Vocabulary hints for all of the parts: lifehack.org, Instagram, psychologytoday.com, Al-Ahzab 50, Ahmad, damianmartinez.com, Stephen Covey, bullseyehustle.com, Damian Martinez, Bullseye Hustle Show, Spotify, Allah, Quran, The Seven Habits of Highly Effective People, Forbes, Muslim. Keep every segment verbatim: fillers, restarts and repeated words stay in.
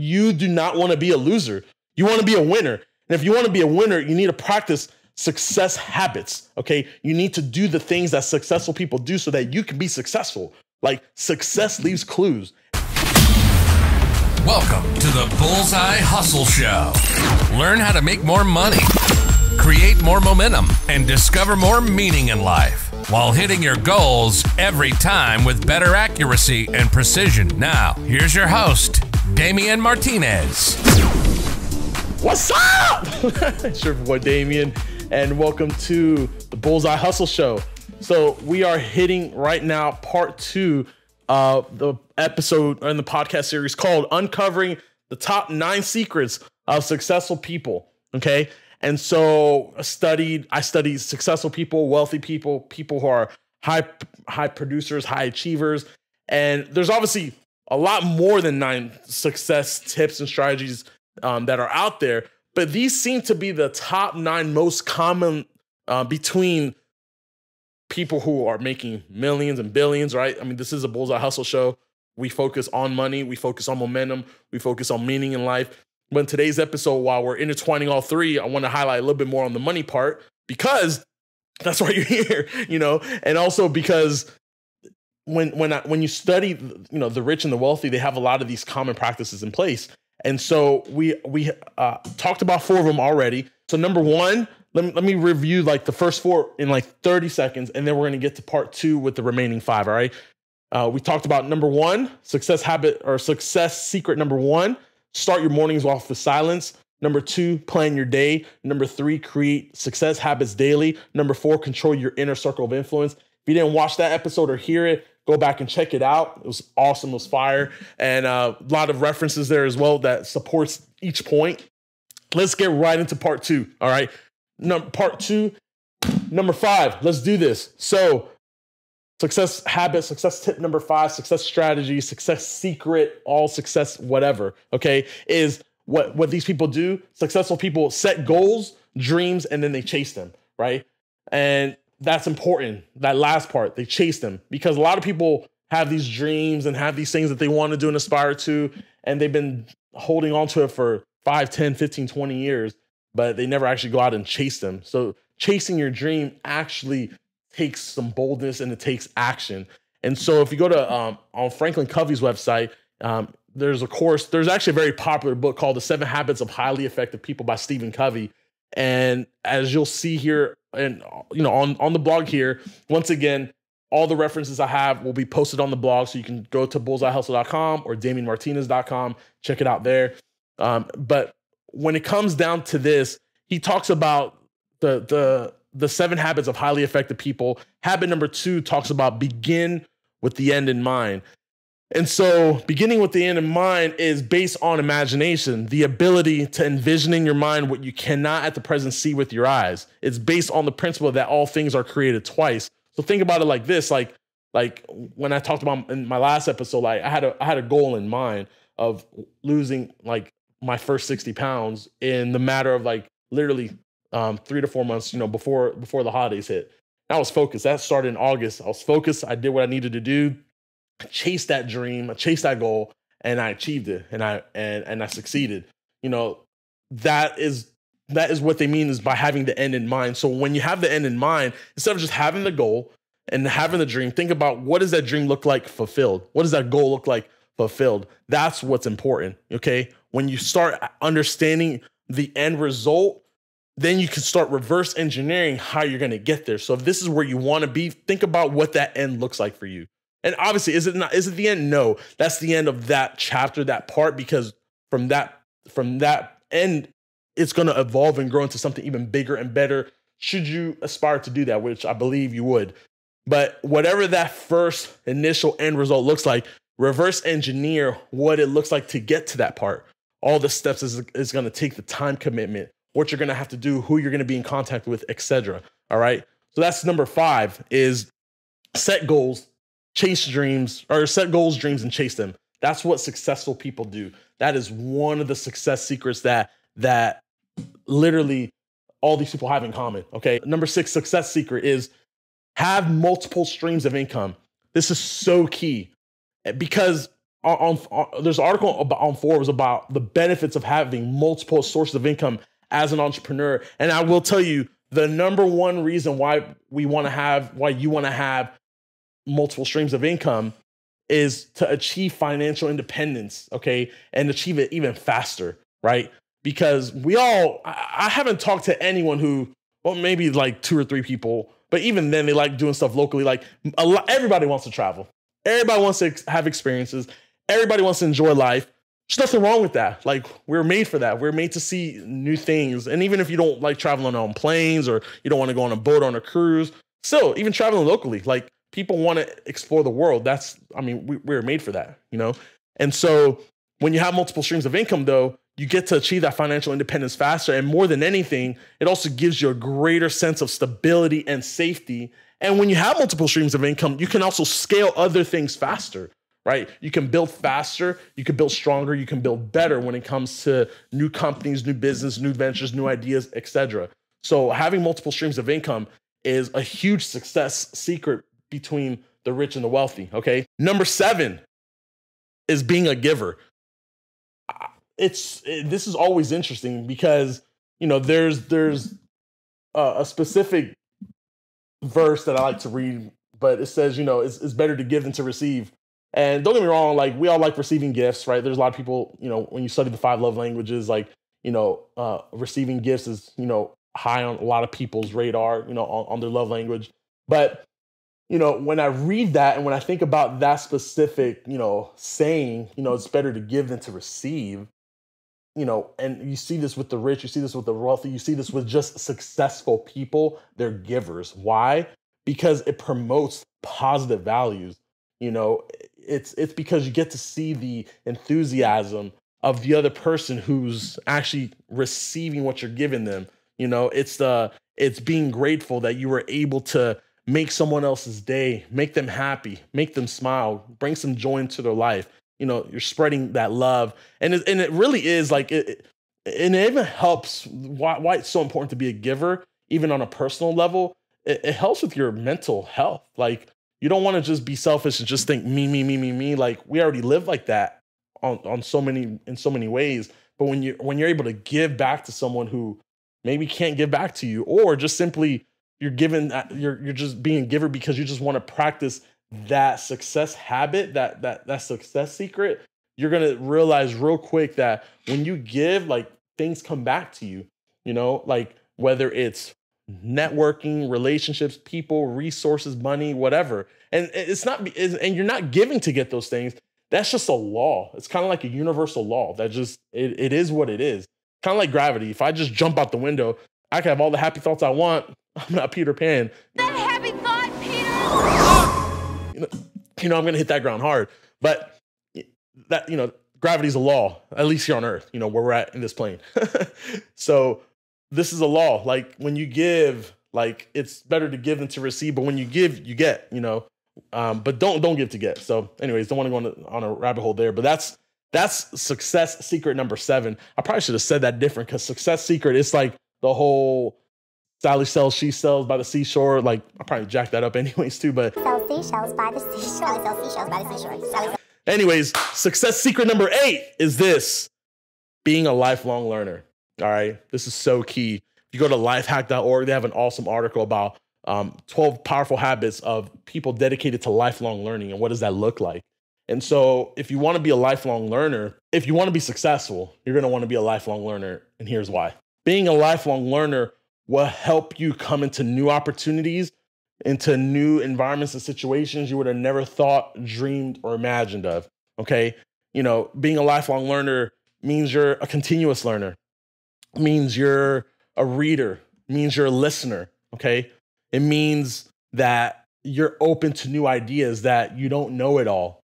you do not want to be a loser. You want to be a winner. And if you want to be a winner, you need to practice success habits. Okay. You need to do the things that successful people do so that you can be successful. Like, success leaves clues. Welcome to the Bullseye Hustle Show. Learn how to make more money, create more momentum, and discover more meaning in life while hitting your goals every time with better accuracy and precision. Now, here's your host, Damian Martinez. What's up? It's your boy, Damian, and welcome to the Bullseye Hustle Show. So we are hitting right now part two of the episode in the podcast series called Uncovering the Top Nine Secrets of Successful People, okay? And so I studied, I studied successful people, wealthy people, people who are high, high producers, high achievers. And there's obviously a lot more than nine success tips and strategies um, that are out there, but these seem to be the top nine most common uh, between people who are making millions and billions, right? I mean, this is a Bullseye Hustle Show. We focus on money. We focus on momentum. We focus on meaning in life. But in today's episode, while we're intertwining all three, I want to highlight a little bit more on the money part, because that's why you're here, you know? And also because when, when, I, when you study, you know, the rich and the wealthy, they have a lot of these common practices in place. And so we, we uh, talked about four of them already. So number one, Let me, let me review like the first four in like thirty seconds, and then we're going to get to part two with the remaining five. All right. Uh, we talked about number one, success habit or success secret. Number one, start your mornings off with silence. Number two, plan your day. Number three, create success habits daily. Number four, control your inner circle of influence. If you didn't watch that episode or hear it, go back and check it out. It was awesome. It was fire. And uh, a lot of references there as well that supports each point. Let's get right into part two. All right. Number, part two, number five, let's do this. So success habit, success tip number five, success strategy, success secret, all success, whatever, okay, is what, what these people do. Successful people set goals, dreams, and then they chase them, right? And that's important, that last part, they chase them, because a lot of people have these dreams and have these things that they want to do and aspire to, and they've been holding on to it for five, ten, fifteen, twenty years. But they never actually go out and chase them. So chasing your dream actually takes some boldness and it takes action. And so if you go to um, on Franklin Covey's website, um, there's a course, there's actually a very popular book called The Seven Habits of Highly Effective People by Stephen Covey. And as you'll see here and, you know, on, on the blog here, once again, all the references I have will be posted on the blog. So you can go to bullseye hustle dot com or damian martinez dot com, check it out there. Um, but when it comes down to this, he talks about the, the, the seven habits of highly effective people. Habit number two talks about begin with the end in mind. And so beginning with the end in mind is based on imagination, the ability to envision in your mind what you cannot at the present see with your eyes. It's based on the principle that all things are created twice. So think about it like this, like, like when I talked about in my last episode, like I had a, I had a goal in mind of losing like my first sixty pounds in the matter of like literally um, three to four months, you know, before, before the holidays hit. And I was focused. That started in August. I was focused. I did what I needed to do. I chased that dream. I chased that goal, and I achieved it, and I, and, and I succeeded. You know, that is, that is what they mean is by having the end in mind. So when you have the end in mind, instead of just having the goal and having the dream, think about what does that dream look like fulfilled? What does that goal look like fulfilled? That's what's important. Okay. When you start understanding the end result, then you can start reverse engineering how you're going to get there. So if this is where you want to be, think about what that end looks like for you. And obviously, is it not, is it the end? No, that's the end of that chapter, that part, because from that, from that end, it's going to evolve and grow into something even bigger and better, should you aspire to do that, which I believe you would. But whatever that first initial end result looks like, reverse engineer what it looks like to get to that part. All the steps is, is going to take the time commitment, what you're going to have to do, who you're going to be in contact with, et cetera. All right. So that's number five, is set goals, chase dreams, or set goals, dreams, and chase them. That's what successful people do. That is one of the success secrets that, that literally all these people have in common. Okay. Number six success secret is have multiple streams of income. This is so key, because on, on there's an article about, on Forbes about the benefits of having multiple sources of income as an entrepreneur. And I will tell you, the number one reason why we want to have, why you want to have multiple streams of income is to achieve financial independence, okay? And achieve it even faster, right? Because we all, I, I haven't talked to anyone who, well, maybe like two or three people, but even then they like doing stuff locally. Like a lot, everybody wants to travel. Everybody wants to ex- have experiences. Everybody wants to enjoy life. There's nothing wrong with that. Like, we're made for that. We're made to see new things. And even if you don't like traveling on planes, or you don't want to go on a boat or on a cruise, still, even traveling locally, like, people want to explore the world. That's, I mean, we, we're made for that, you know? And so when you have multiple streams of income, though, you get to achieve that financial independence faster. And more than anything, it also gives you a greater sense of stability and safety. And when you have multiple streams of income, you can also scale other things faster, right? You can build faster, you can build stronger, you can build better when it comes to new companies, new business, new ventures, new ideas, et cetera. So having multiple streams of income is a huge success secret between the rich and the wealthy, okay? Number seven is being a giver. It's, it, this is always interesting because, you know, there's, there's a, a specific verse that I like to read, but it says, you know, it's, it's better to give than to receive. And don't get me wrong, like, we all like receiving gifts, right? There's a lot of people, you know, when you study the five love languages, like, you know, uh, receiving gifts is, you know, high on a lot of people's radar, you know, on, on their love language. But, you know, when I read that and when I think about that specific, you know, saying, you know, it's better to give than to receive, you know, and you see this with the rich, you see this with the wealthy, you see this with just successful people, they're givers. Why? Because it promotes positive values, you know. It's it's because you get to see the enthusiasm of the other person who's actually receiving what you're giving them. You know, it's uh it's being grateful that you were able to make someone else's day, make them happy, make them smile, bring some joy into their life. You know, you're spreading that love, and it, and it really is like it, it, and it even helps. Why why it's so important to be a giver, even on a personal level. It, it helps with your mental health, like. You don't want to just be selfish and just think me, me, me, me, me. Like, we already live like that on, on so many in so many ways. But when you when you're able to give back to someone who maybe can't give back to you, or just simply you're giving, you're you're just being a giver because you just want to practice that success habit, that that that success secret. You're gonna realize real quick that when you give, like, things come back to you. You know, like, whether it's networking, relationships, people, resources, money, whatever. And it's not, and you're not giving to get those things. That's just a law. It's kind of like a universal law that just, it, it is what it is. Kind of like gravity. If I just jump out the window, I can have all the happy thoughts I want. I'm not Peter Pan. That happy thought, Peter. You know, you know I'm going to hit that ground hard, but that, you know, gravity's a law, at least here on Earth, you know, where we're at in this plane. So, this is a law. Like, when you give, like, it's better to give than to receive. But when you give, you get, you know, um, but don't don't give to get. So anyways, don't want to go on, the, on a rabbit hole there. But that's that's success secret number seven. I probably should have said that different, because success secret, it's like the whole Sally sells, she sells by the seashore. Like, I probably jacked that up anyways, too. But sell seashells by the seashore. Sally sells seashells by the seashore. Sally. Anyways, success secret number eight is this: being a lifelong learner. All right. This is so key. If you go to lifehack dot org, they have an awesome article about um, twelve powerful habits of people dedicated to lifelong learning. And what does that look like? And so if you want to be a lifelong learner, if you want to be successful, you're going to want to be a lifelong learner. And here's why. Being a lifelong learner will help you come into new opportunities, into new environments and situations you would have never thought, dreamed, or imagined of. Okay. You know, being a lifelong learner means you're a continuous learner. Means you're a reader, means you're a listener, okay? It means that you're open to new ideas, that you don't know it all.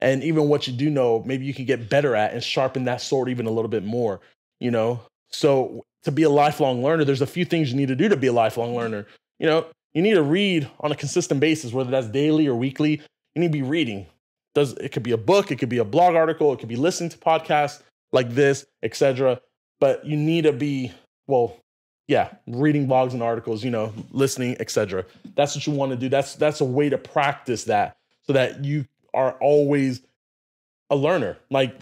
And even what you do know, maybe you can get better at and sharpen that sword even a little bit more, you know? So to be a lifelong learner, there's a few things you need to do to be a lifelong learner. You know, you need to read on a consistent basis, whether that's daily or weekly. You need to be reading. Does it could be a book, it could be a blog article, it could be listening to podcasts like this, et cetera. But you need to be, well, yeah, reading blogs and articles, you know, listening, et cetera. That's what you want to do. That's that's a way to practice that so that you are always a learner. Like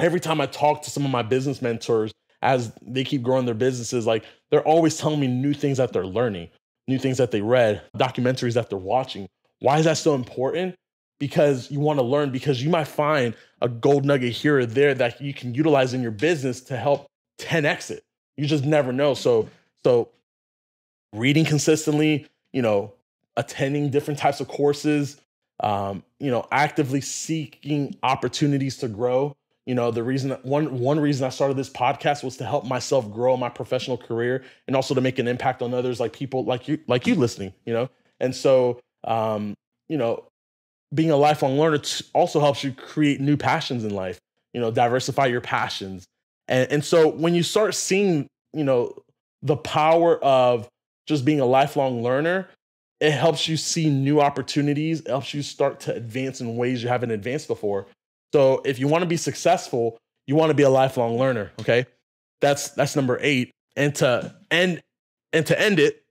every time I talk to some of my business mentors, as they keep growing their businesses, like they're always telling me new things that they're learning, new things that they read, documentaries that they're watching. Why is that so important? Because you want to learn, because you might find a gold nugget here or there that you can utilize in your business to help ten X it. You just never know. So, so reading consistently, you know, attending different types of courses, um, you know, actively seeking opportunities to grow. You know, the reason that one, one reason I started this podcast was to help myself grow my professional career and also to make an impact on others, like people like you, like you listening, you know? And so, um, you know, being a lifelong learner also helps you create new passions in life, you know, diversify your passions. And, and so when you start seeing, you know, the power of just being a lifelong learner, it helps you see new opportunities. It helps you start to advance in ways you haven't advanced before. So if you want to be successful, you want to be a lifelong learner. Okay. That's, that's number eight. And to end, and to end it,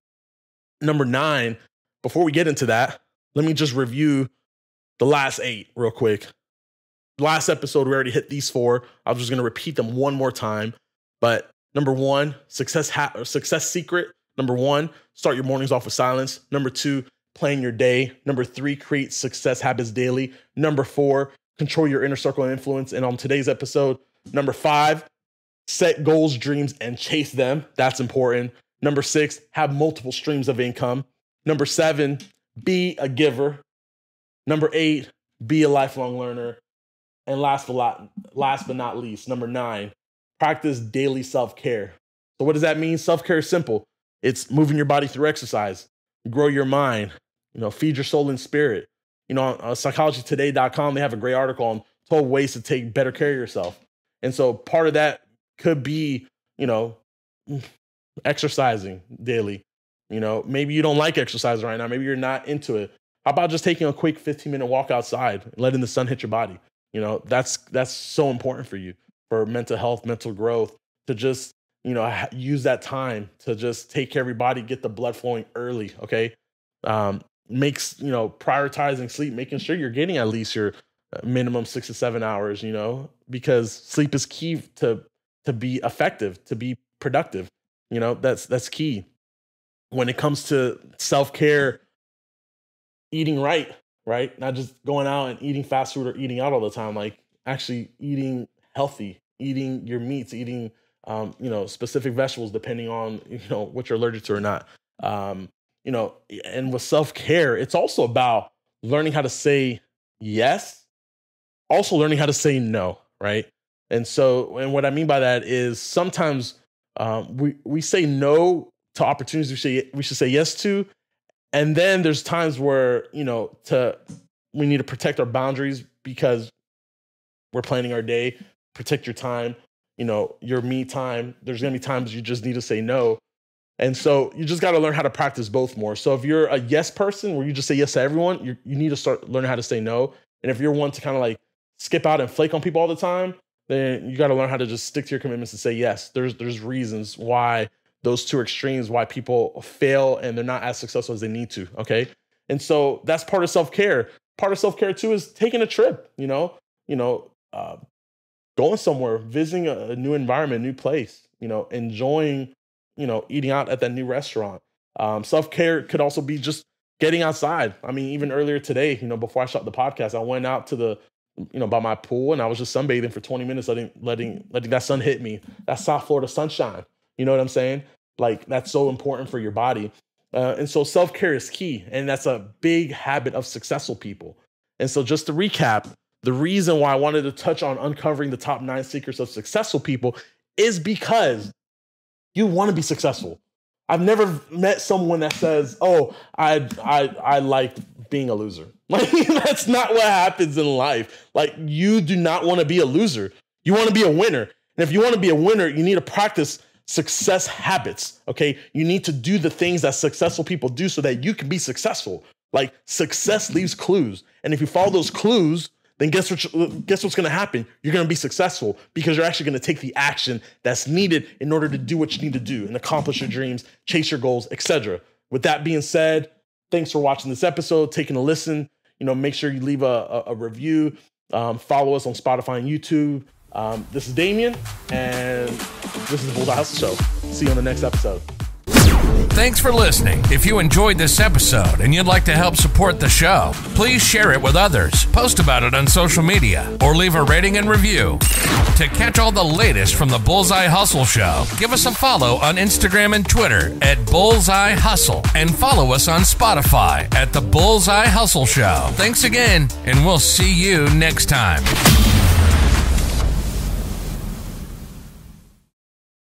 number nine, before we get into that, let me just review the last eight real quick. Last episode, we already hit these four. I'm just going to repeat them one more time, but number one, success ha- or success secret. Number one, start your mornings off with silence. Number two, plan your day. Number three, create success habits daily. Number four, control your inner circle of influence. And on today's episode, number five, set goals, dreams, and chase them. That's important. Number six, have multiple streams of income. Number seven, be a giver. Number eight, be a lifelong learner. And last but not, last but not least, number nine, practice daily self-care. So what does that mean? Self-care is simple. It's moving your body through exercise, grow your mind, you know, feed your soul and spirit. You know, on psychology today dot com, they have a great article on twelve ways to take better care of yourself. And so part of that could be, you know, exercising daily. You know, maybe you don't like exercise right now. Maybe you're not into it. How about just taking a quick fifteen minute walk outside and letting the sun hit your body? You know, that's that's so important for you, for mental health, mental growth, to just, you know, use that time to just take care of your body, get the blood flowing early. Okay. Um, makes, you know, prioritizing sleep, making sure you're getting at least your minimum six to seven hours, you know, because sleep is key to, to be effective, to be productive. You know, that's, that's key. When it comes to self-care, eating right, right? Not just going out and eating fast food or eating out all the time, like actually eating healthy, eating your meats, eating, um, you know, specific vegetables, depending on, you know, what you're allergic to or not. Um, You know, and with self-care, it's also about learning how to say yes, also learning how to say no, right? And so, and what I mean by that is sometimes um, we we say no to opportunities we should we should say yes to, and then there's times where, you know, to we need to protect our boundaries because we're planning our day, protect your time, you know, your me time. There's gonna be times you just need to say no. And so you just got to learn how to practice both more. So if you're a yes person where you just say yes to everyone, you you need to start learning how to say no. And if you're one to kind of like skip out and flake on people all the time, then you got to learn how to just stick to your commitments and say yes. There's there's reasons why those two extremes, why people fail and they're not as successful as they need to. Okay. And so that's part of self-care. Part of self-care too is taking a trip, you know, you know, uh, going somewhere, visiting a, a new environment, new place, you know, enjoying, you know, eating out at that new restaurant. Um, self-care could also be just getting outside. I mean, even earlier today, you know, before I shot the podcast, I went out to the, you know, by my pool and I was just sunbathing for twenty minutes, letting, letting, letting that sun hit me. That South Florida sunshine. You know what I'm saying? Like, that's so important for your body. Uh, and so self-care is key. And that's a big habit of successful people. And so just to recap, the reason why I wanted to touch on uncovering the top nine secrets of successful people is because you want to be successful. I've never met someone that says, oh, I I I like being a loser. Like, that's not what happens in life. Like, you do not want to be a loser. You want to be a winner. And if you want to be a winner, you need to practice success habits, okay? You need to do the things that successful people do so that you can be successful. Like, success leaves clues. And if you follow those clues, then guess what, guess what's going to happen? You're going to be successful because you're actually going to take the action that's needed in order to do what you need to do and accomplish your dreams, chase your goals, et cetera. With that being said, thanks for watching this episode, taking a listen. You know, make sure you leave a, a, a review. Um, follow us on Spotify and YouTube. Um, this is Damian, and this is the Bullseye Hustle Show. See you on the next episode. Thanks for listening. If you enjoyed this episode and you'd like to help support the show, please share it with others, post about it on social media, or leave a rating and review. To catch all the latest from the Bullseye Hustle Show, give us a follow on Instagram and Twitter at Bullseye Hustle, and follow us on Spotify at the Bullseye Hustle Show. Thanks again, and we'll see you next time.